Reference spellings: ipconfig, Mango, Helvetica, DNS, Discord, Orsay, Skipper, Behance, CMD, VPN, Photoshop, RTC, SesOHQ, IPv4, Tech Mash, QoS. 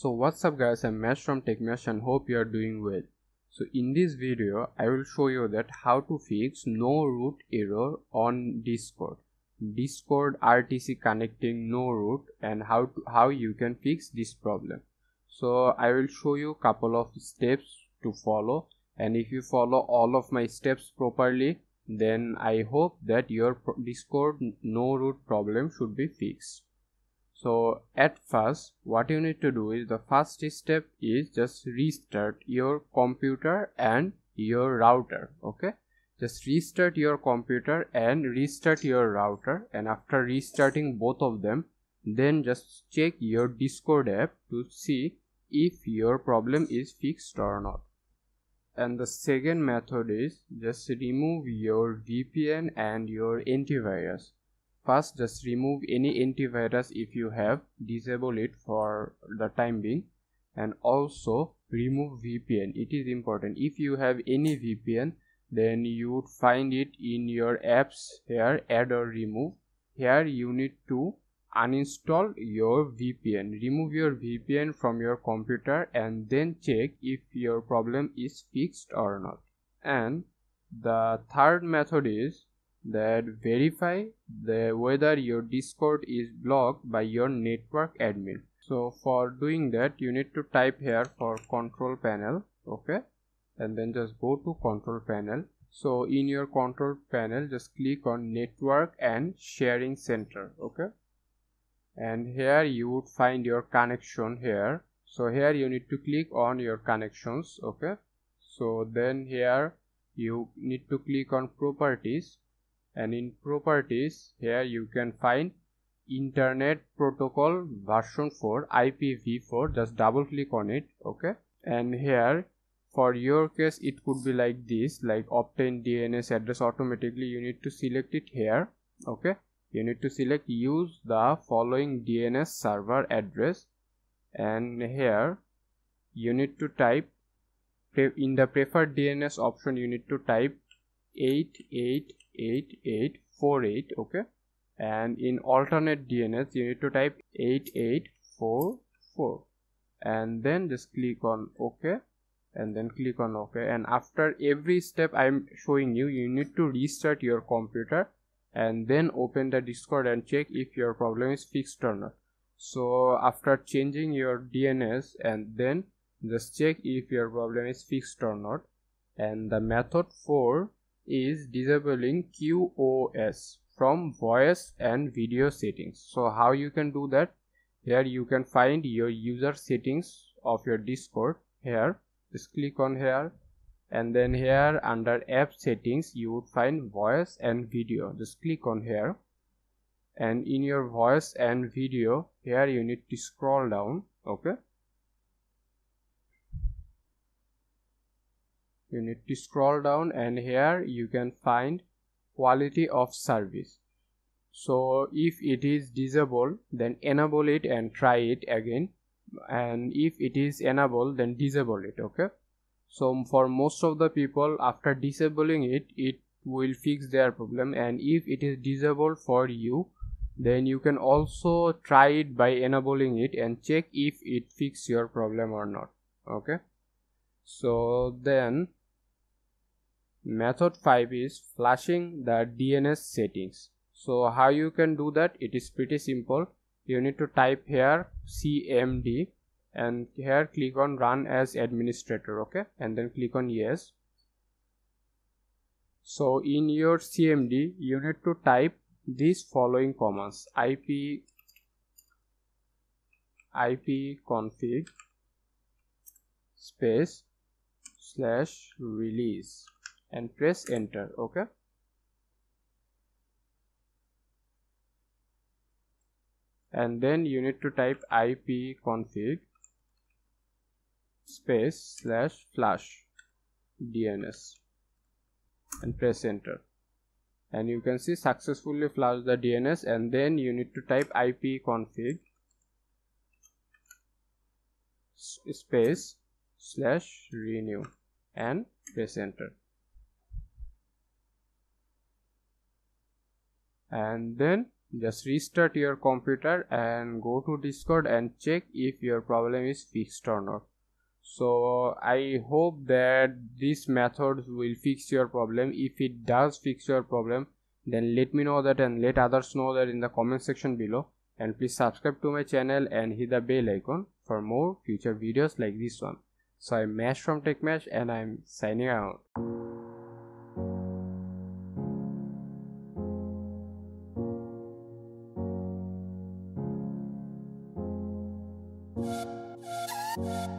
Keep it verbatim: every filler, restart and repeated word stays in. So what's up guys, I'm Mash from Tech Mash and hope you are doing well. So in this video I will show you that how to fix no root error on Discord. Discord R T C connecting no root and how to, how you can fix this problem. So I will show you couple of steps to follow, and if you follow all of my steps properly, then I hope that your Discord no root problem should be fixed. So at first what you need to do is, the first step is just restart your computer and your router. Okay, just restart your computer and restart your router, and after restarting both of them, then just check your Discord app to see if your problem is fixed or not. And the second method is just remove your V P N and your antivirus. First, just remove any antivirus if you have, disable it for the time being, and also remove V P N. It is important. If you have any V P N, then you would find it in your apps here, add or remove. Here you need to uninstall your V P N, remove your V P N from your computer, and then check if your problem is fixed or not. And the third method is that verify the whether your Discord is blocked by your network admin. So for doing that, you need to type here for control panel, okay, and then just go to control panel. So in your control panel, just click on network and sharing center, okay, and here you would find your connection here. So here you need to click on your connections, okay, so then here you need to click on properties, and in properties here you can find internet protocol version four, I P v four. Just double click on it, okay, and here for your case it could be like this, like obtain D N S address automatically. You need to select it here, okay, you need to select use the following D N S server address, and here you need to type in the preferred D N S option, you need to type eight eight eight eight four eight, okay, and in alternate D N S you need to type eight eight four four, and then just click on OK, and then click on OK. And after every step I'm showing you, you need to restart your computer and then open the Discord and check if your problem is fixed or not. So after changing your D N S, and then just check if your problem is fixed or not. And the method four is disabling Q O S from voice and video settings. So how you can do that? Here you can find your user settings of your Discord. Here just click on here, and then here under app settings you would find voice and video. Just click on here, and in your voice and video here you need to scroll down, okay, you need to scroll down, and here you can find quality of service. So if it is disabled, then enable it and try it again, and if it is enabled, then disable it, okay. So for most of the people, after disabling it, it will fix their problem, and if it is disabled for you, then you can also try it by enabling it and check if it fixes your problem or not, okay. So then method five is flashing the D N S settings. So how you can do that? It is pretty simple. You need to type here C M D, and here click on run as administrator, okay, and then click on yes. So in your C M D you need to type these following commands: ip ipconfig space slash release, and press enter, okay. And then you need to type ipconfig space slash flash D N S and press enter, and you can see successfully flash the D N S. And then you need to type ipconfig space slash renew and press enter, and then Just restart your computer and go to Discord and check if your problem is fixed or not. So I hope that these methods will fix your problem. If it does fix your problem, then let me know that and let others know that in the comment section below. And please subscribe to my channel and hit the bell icon for more future videos like this one. So I'm Mash from Tech Mash and I'm signing out. Thank you.